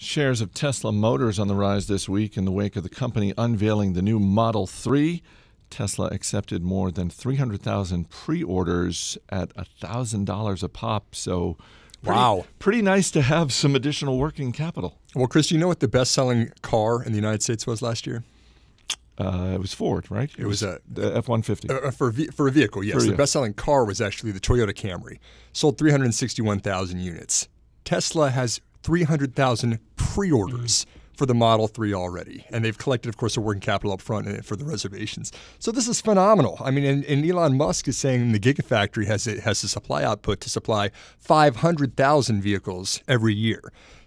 Shares of Tesla Motors on the rise this week in the wake of the company unveiling the new Model 3. Tesla accepted more than 300,000 pre-orders at $1,000 a pop. So pretty nice to have some additional working capital. Well, Chris, do you know what the best-selling car in the United States was last year? It was Ford, right? It was the F-150. For a vehicle, yes. The best-selling car was actually the Toyota Camry. Sold 361,000 units. Tesla has 300,000 pre-orders for the Model 3 already. And they've collected, of course, a working capital up front for the reservations. So this is phenomenal. I mean, and Elon Musk is saying the Gigafactory has the supply output to supply 500,000 vehicles every year.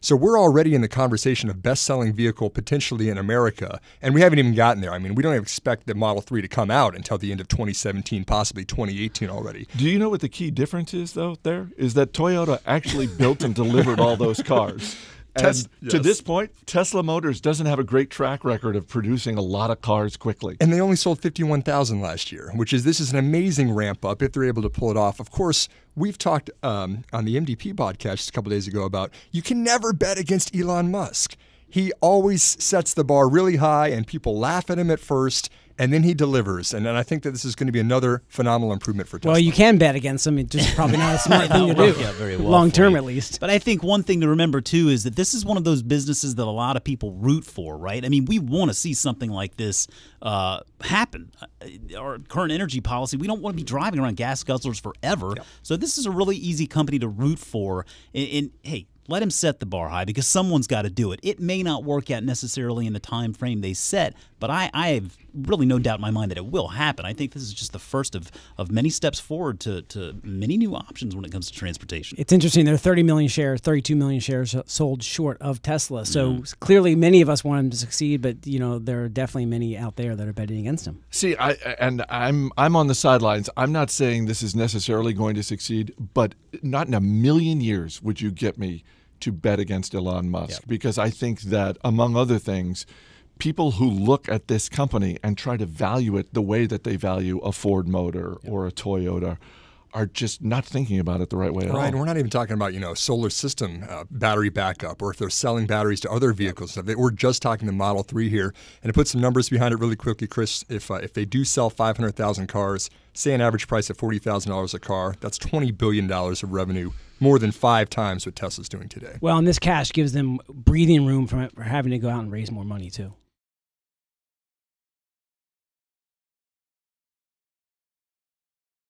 So we're already in the conversation of best-selling vehicle potentially in America, and we haven't even gotten there. I mean, we don't even expect the Model 3 to come out until the end of 2017, possibly 2018 already. Do you know what the key difference is, though, there? Is that Toyota actually built and delivered all those cars. To this point, Tesla Motors doesn't have a great track record of producing a lot of cars quickly. And they only sold 51,000 last year, which is, this is an amazing ramp up if they're able to pull it off. Of course, we've talked on the MDP podcast a couple days ago about you can never bet against Elon Musk. He always sets the bar really high and people laugh at him at first, and then he delivers. And I think that this is going to be another phenomenal improvement for Tesla. Well, you can bet against him. It's just probably not a smart thing to do, long-term at least. But I think one thing to remember, too, is that this is one of those businesses that a lot of people root for, right? I mean, we want to see something like this happen. Our current energy policy, we don't want to be driving around gas guzzlers forever. Yep. So this is a really easy company to root for. And hey, let him set the bar high because someone's got to do it. It may not work out necessarily in the time frame they set, but I have really no doubt in my mind that it will happen. I think this is just the first of many steps forward to many new options when it comes to transportation. It's interesting. There are 30 million shares, 32 million shares sold short of Tesla. So clearly many of us want him to succeed, but you know there are definitely many out there that are betting against him. See, I'm on the sidelines. I'm not saying this is necessarily going to succeed, but not in a million years would you get me to bet against Elon Musk, because I think that, among other things, people who look at this company and try to value it the way that they value a Ford motor or a Toyota are just not thinking about it the right way at all. Right, and we're not even talking about, you know, solar system battery backup or if they're selling batteries to other vehicles. We're just talking the Model 3 here. And to put some numbers behind it really quickly, Chris, if they do sell 500,000 cars, say an average price of $40,000 a car, that's $20 billion of revenue, more than 5 times what Tesla's doing today. Well, and this cash gives them breathing room for having to go out and raise more money, too.